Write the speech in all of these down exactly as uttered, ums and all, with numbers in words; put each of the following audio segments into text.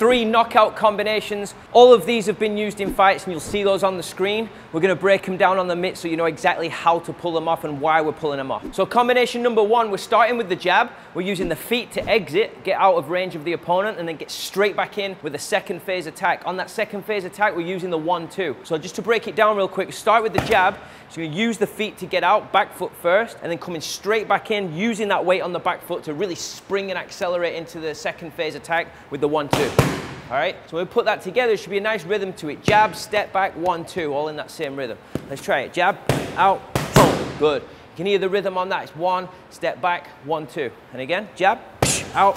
three knockout combinations. All of these have been used in fights and you'll see those on the screen. We're gonna break them down on the mitt so you know exactly how to pull them off and why we're pulling them off. So combination number one, we're starting with the jab. We're using the feet to exit, get out of range of the opponent, and then get straight back in with a second phase attack. On that second phase attack, we're using the one, two. So just to break it down real quick, start with the jab. So you use the feet to get out, back foot first, and then coming straight back in, using that weight on the back foot to really spring and accelerate into the second phase attack with the one, two. All right, so when we put that together, it should be a nice rhythm to it. Jab, step back, one, two, all in that same rhythm. Let's try it. Jab, out, boom, good. You can hear the rhythm on that. It's one, step back, one, two. And again, jab, out,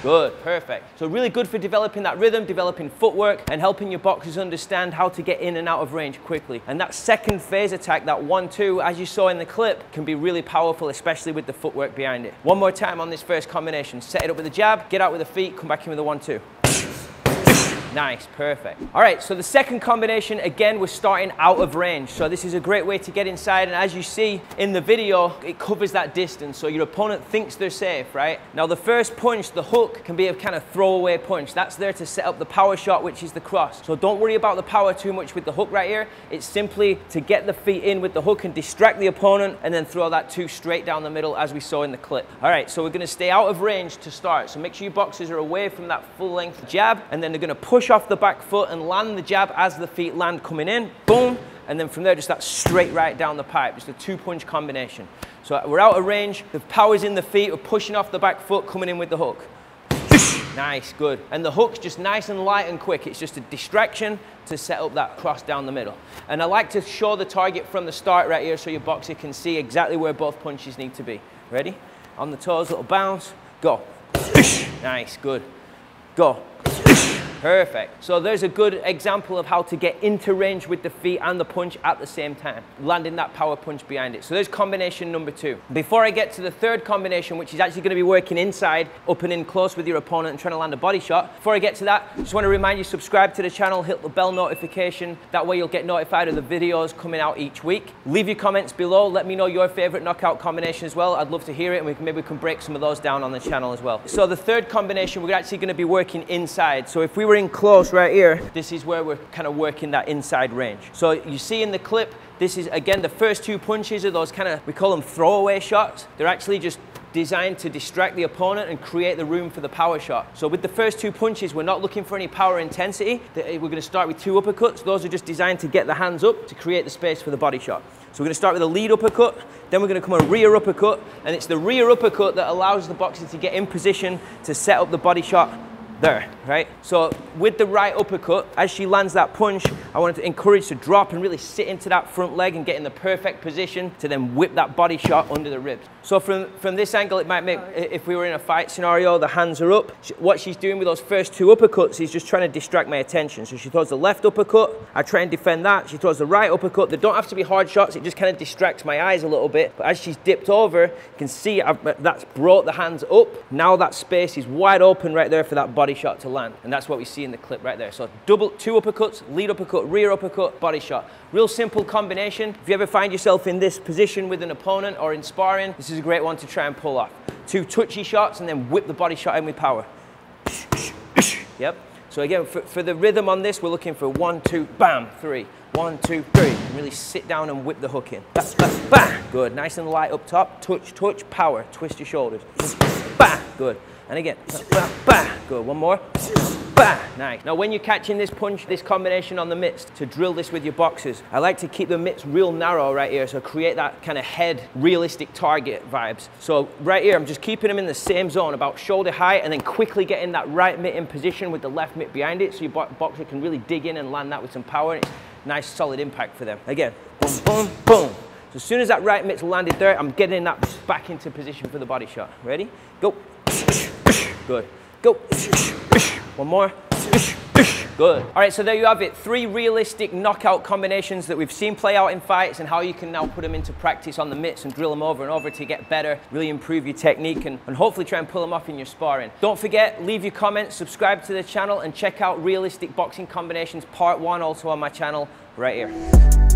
good, perfect. So really good for developing that rhythm, developing footwork, and helping your boxers understand how to get in and out of range quickly. And that second phase attack, that one, two, as you saw in the clip, can be really powerful, especially with the footwork behind it. One more time on this first combination. Set it up with a jab, get out with the feet, come back in with a one, two. Nice, perfect. All right, so the second combination, again, we're starting out of range. So this is a great way to get inside, and as you see in the video, it covers that distance, so your opponent thinks they're safe, right? Now the first punch, the hook, can be a kind of throwaway punch. That's there to set up the power shot, which is the cross. So don't worry about the power too much with the hook right here. It's simply to get the feet in with the hook and distract the opponent, and then throw that two straight down the middle as we saw in the clip. All right, so we're gonna stay out of range to start. So make sure your boxers are away from that full length jab, and then they're gonna push off the back foot and land the jab as the feet land coming in, boom, and then from there just that straight right down the pipe, just a two punch combination. So we're out of range, the power's in the feet, we're pushing off the back foot, coming in with the hook. Nice, good. And the hook's just nice and light and quick. It's just a distraction to set up that cross down the middle. And I like to show the target from the start right here so your boxer can see exactly where both punches need to be. Ready? On the toes, little bounce, go. Nice, good. Go. Perfect. So there's a good example of how to get into range with the feet and the punch at the same time, landing that power punch behind it. So there's combination number two. Before I get to the third combination, which is actually going to be working inside, up and in close with your opponent and trying to land a body shot, before I get to that, just want to remind you, subscribe to the channel, hit the bell notification. That way you'll get notified of the videos coming out each week. Leave your comments below. Let me know your favorite knockout combination as well. I'd love to hear it, and we can, maybe we can break some of those down on the channel as well. So the third combination, we're actually going to be working inside. So if we We're in close right here, this is where we're kind of working that inside range. So you see in the clip, this is again the first two punches are those kind of, we call them throwaway shots. They're actually just designed to distract the opponent and create the room for the power shot. So with the first two punches, we're not looking for any power intensity. We're going to start with two uppercuts. Those are just designed to get the hands up to create the space for the body shot. So we're going to start with a lead uppercut, then we're going to come a rear uppercut, and it's the rear uppercut that allows the boxer to get in position to set up the body shot there, right? So with the right uppercut, as she lands that punch, I want to encourage to drop and really sit into that front leg and get in the perfect position to then whip that body shot under the ribs. So from, from this angle, it might make, if we were in a fight scenario, the hands are up. What she's doing with those first two uppercuts is just trying to distract my attention. So she throws the left uppercut, I try and defend that. She throws the right uppercut. They don't have to be hard shots. It just kind of distracts my eyes a little bit. But as she's dipped over, you can see I've, that's brought the hands up. Now that space is wide open right there for that body shot to land, and that's what we see in the clip right there. So double, two uppercuts, lead uppercut, rear uppercut, body shot. Real simple combination. If you ever find yourself in this position with an opponent or in sparring, this is a great one to try and pull off. Two touchy shots and then whip the body shot in with power. Yep. So again, for, for the rhythm on this, we're looking for one, two, bam, three. One, two, three. Really sit down and whip the hook in. Bam, bam, bam. Good. Nice and light up top. Touch, touch, power. Twist your shoulders. Bam. Good. And again, bam, bam. Good. One more. Bam. Nice. Now when you're catching this punch, this combination on the mitts, to drill this with your boxers, I like to keep the mitts real narrow right here, so create that kind of head, realistic target vibes. So right here, I'm just keeping them in the same zone, about shoulder height, and then quickly getting that right mitt in position with the left mitt behind it, so your boxer can really dig in and land that with some power, and it's nice solid impact for them. Again, boom, boom, boom. So as soon as that right mitt's landed there, I'm getting that back into position for the body shot. Ready? Go. Good. Go. One more. Good. All right, so there you have it. Three realistic knockout combinations that we've seen play out in fights, and how you can now put them into practice on the mitts and drill them over and over to get better, really improve your technique, and, and hopefully try and pull them off in your sparring. Don't forget, leave your comments, subscribe to the channel, and check out Realistic Boxing Combinations Part one also on my channel right here.